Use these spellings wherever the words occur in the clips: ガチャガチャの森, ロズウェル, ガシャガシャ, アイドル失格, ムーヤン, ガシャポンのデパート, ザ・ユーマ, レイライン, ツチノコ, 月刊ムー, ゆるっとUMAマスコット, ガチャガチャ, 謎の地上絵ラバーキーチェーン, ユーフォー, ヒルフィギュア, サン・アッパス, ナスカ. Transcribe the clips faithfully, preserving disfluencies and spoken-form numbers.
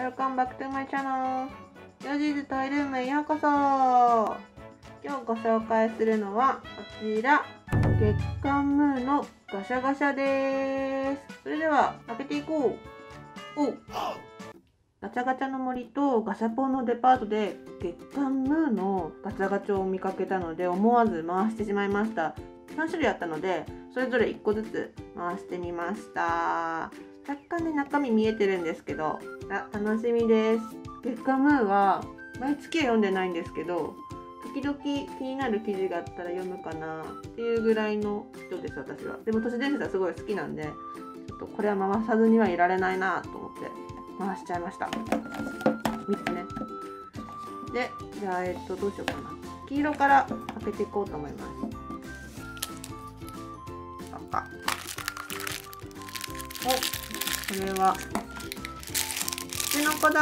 Welcome back to my channel! ヨジーズトイルームへようこそ。今日ご紹介するのはこちら、月刊ムーのガシャガシャです。それでは開けていこう。おう、ガチャガチャの森とガシャポンのデパートで月刊ムーのガチャガチャを見かけたので、思わず回してしまいました。さんしゅるいあったので、それぞれいっこずつ回してみました。若干ね、中身見えてるんですけど、あ、楽しみです。月刊ムーは毎月読んでないんですけど、時々気になる記事があったら読むかなっていうぐらいの人です、私は。でも都市伝説はすごい好きなんで、ちょっとこれは回さずにはいられないなと思って回しちゃいました。みっつね。で、じゃあ、えっと、どうしようかな。黄色から開けていこうと思います。赤。お、これはツチノコだ。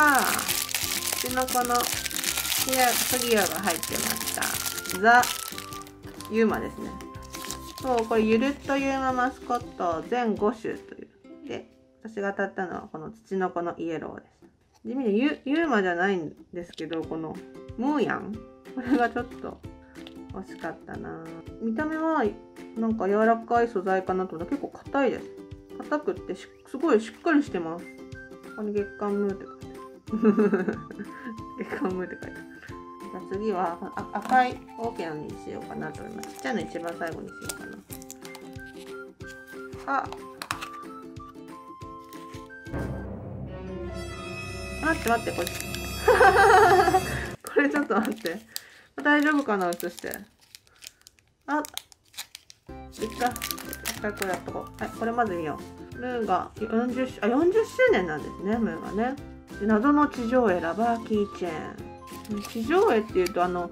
ツチノコのフィギュアが入ってました。ザ・ユーマですね。そう、これゆるっとユーママスコット全ごしゅという。で、私が当たったのはこのツチノコのイエローです。地味にユ、ユーマじゃないんですけど、このムーヤン、これがちょっと惜しかったな。見た目はなんか柔らかい素材かなと思ったら結構硬いです。硬くってしすごいしっかりしてます。ここに月刊ムーって書いてある。月刊ムーって書いてある。じゃあ次はあ赤い大きなのにしようかなと思います。ちっちゃいの一番最後にしようかな。あ、待って待って、これこれちょっと待って。大丈夫かな、写して。あ、いっか。近くやっとこう。はい、これまず見よう。ムーがよんじゅっしゅう、あ、よんじゅっしゅうねんなんですね、ムーがね。で、謎の地上絵ラバーキーチェーン。地上絵っていうと、あの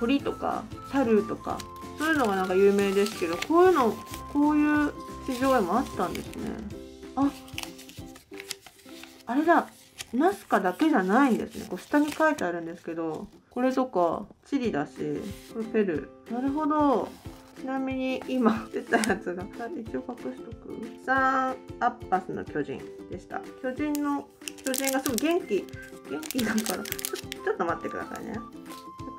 鳥とか猿とかそういうのがなんか有名ですけど、こういうの、こういう地上絵もあったんですね。あ、あれだ、ナスカだけじゃないんですね。こう下に書いてあるんですけど、これとかチリだし、これペルー。なるほど。ちなみに今出たやつが一応隠しとくサン・アッパスの巨人でした。巨人の巨人がすごい元気元気だから、ちょ、ちょっと待ってくださいね。ちょ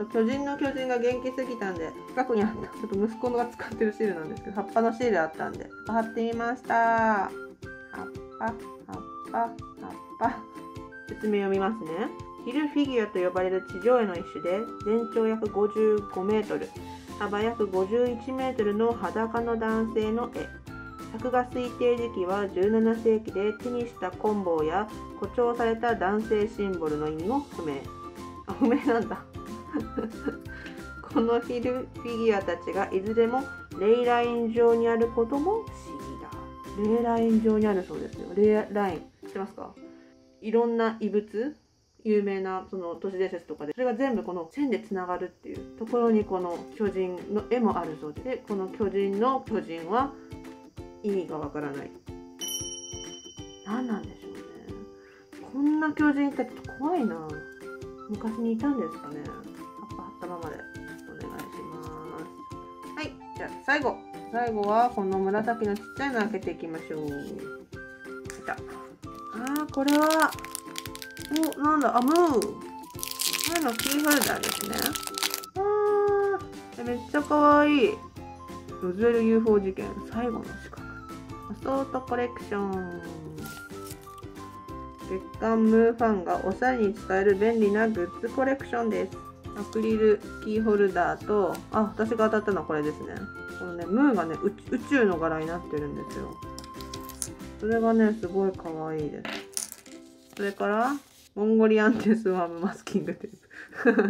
っと巨人の巨人が元気すぎたんで、近くにあったちょっと息子が使ってるシールなんですけど、葉っぱのシールあったんで貼ってみました。葉っぱ葉っぱ葉っぱ。説明を見ますね。ヒルフィギュアと呼ばれる地上絵の一種で、全長約ごじゅうごメートル、幅約ごじゅういちメートルの裸の男性の絵。作画推定時期はじゅうななせいきで、手にした棍棒や誇張された男性シンボルの意味も不明。あ、不明なんだこのヒルフィギュアたちがいずれもレイライン上にあることも不思議だ。レイライン上にあるそうですよ。レイライン知ってますか？いろんな異物、有名なその都市伝説とかで、それが全部この線でつながるっていうところに、この巨人の絵もあるそうで、でこの巨人の巨人は意味がわからない。何なんでしょうね。こんな巨人ってちょっと怖いな。昔にいたんですかね。葉っぱ貼ったままでお願いします。はい、じゃあ最後。最後はこの紫のちっちゃいの開けていきましょう。きた。ああ、これは。お、なんだ、あ、ムー。ムーのキーホルダーですね。あー、めっちゃかわいい。ロズウェル ユーフォー 事件、最後の資格。アソートコレクション。月刊ムーファンがおしゃれに使える便利なグッズコレクションです。アクリルキーホルダーと、あ、私が当たったのはこれですね。このね、ムーがね、宇宙の柄になってるんですよ。それがね、すごいかわいいです。それから、モンゴリアンテスワームマスキングテープ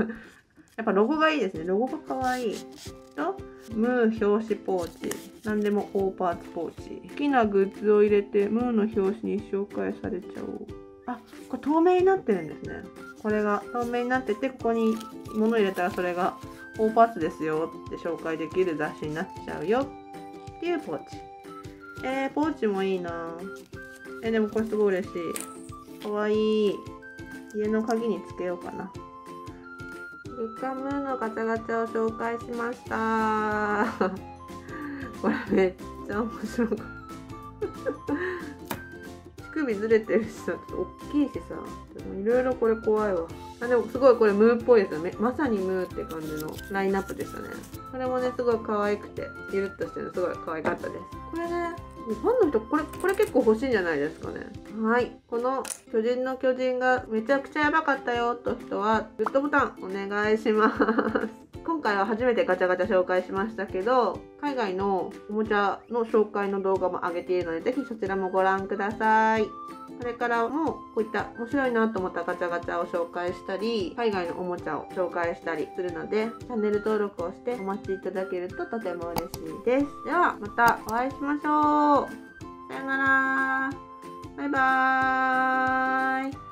やっぱロゴがいいですね。ロゴがかわいいと、ムー表紙ポーチ、何でも大パーツポーチ。好きなグッズを入れてムーの表紙に紹介されちゃおう。あ、これ透明になってるんですね。これが透明になってて、ここに物入れたらそれが大パーツですよって紹介できる雑誌になっちゃうよっていうポーチ。えー、ポーチもいいな。えー、でもこれすごい嬉しい。かわいい。家の鍵につけようかな。月刊ムーのガチャガチャを紹介しましたこれめっちゃ面白かった首ずれてるしさ、ちょっと大きいしさ、いろいろこれ怖いわ。あ、でもすごいこれムーっぽいですよね。まさにムーって感じのラインナップでしたね。これもね、すごい可愛くて、ゆるっとしてるのすごい可愛かったです。これね、ファンの人、これ、これ結構欲しいんじゃないですかね。はい。この巨人の巨人がめちゃくちゃやばかったよと人は、グッドボタンお願いします。今回は初めてガチャガチャ紹介しましたけど、海外のおもちゃの紹介の動画も上げているので、ぜひそちらもご覧ください。これからもこういった面白いなと思ったガチャガチャを紹介したり、海外のおもちゃを紹介したりするので、チャンネル登録をしてお待ちいただけるととても嬉しいです。ではまたお会いしましょう。さよなら。バイバーイ。